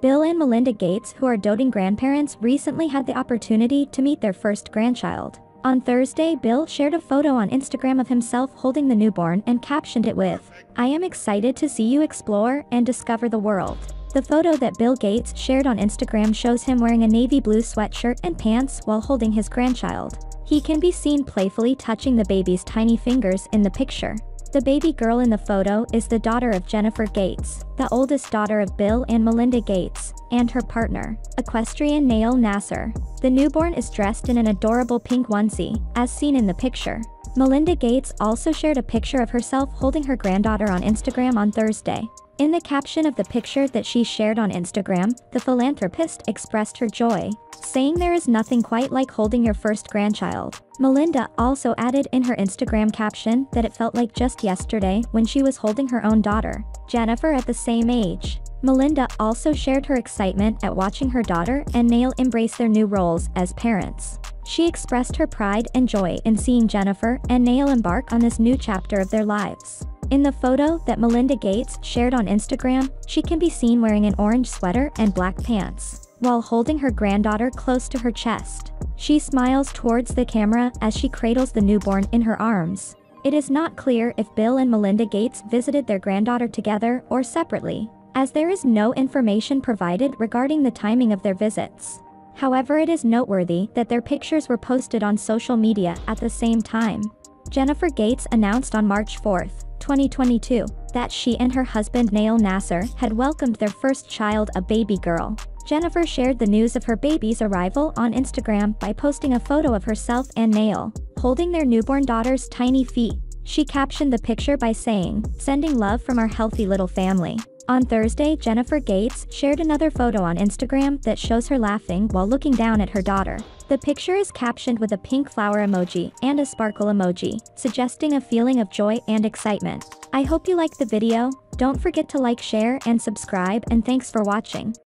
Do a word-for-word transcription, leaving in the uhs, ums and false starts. Bill and Melinda Gates, who are doting grandparents, recently had the opportunity to meet their first grandchild. On Thursday, Bill shared a photo on Instagram of himself holding the newborn and captioned it with, "I am excited to see you explore and discover the world." The photo that Bill Gates shared on Instagram shows him wearing a navy blue sweatshirt and pants while holding his grandchild. He can be seen playfully touching the baby's tiny fingers in the picture. The baby girl in the photo is the daughter of Jennifer Gates, the oldest daughter of Bill and Melinda Gates, and her partner, equestrian Nayel Nassar. The newborn is dressed in an adorable pink onesie, as seen in the picture. Melinda Gates also shared a picture of herself holding her granddaughter on Instagram on Thursday. In the caption of the picture that she shared on Instagram, the philanthropist expressed her joy, saying there is nothing quite like holding your first grandchild. Melinda also added in her Instagram caption that it felt like just yesterday when she was holding her own daughter, Jennifer, at the same age. Melinda also shared her excitement at watching her daughter and Nayel embrace their new roles as parents. She expressed her pride and joy in seeing Jennifer and Nayel embark on this new chapter of their lives. In the photo that Melinda Gates shared on Instagram, she can be seen wearing an orange sweater and black pants, while holding her granddaughter close to her chest. She smiles towards the camera as she cradles the newborn in her arms. It is not clear if Bill and Melinda Gates visited their granddaughter together or separately, as there is no information provided regarding the timing of their visits. However, it is noteworthy that their pictures were posted on social media at the same time. Jennifer Gates announced on March fourth, twenty twenty-two, that she and her husband Nayel Nassar had welcomed their first child, a baby girl. Jennifer shared the news of her baby's arrival on Instagram by posting a photo of herself and Nayel, holding their newborn daughter's tiny feet. She captioned the picture by saying, "Sending love from our healthy little family." On Thursday, Jennifer Gates shared another photo on Instagram that shows her laughing while looking down at her daughter. The picture is captioned with a pink flower emoji and a sparkle emoji, suggesting a feeling of joy and excitement. I hope you liked the video. Don't forget to like, share, and subscribe, and thanks for watching.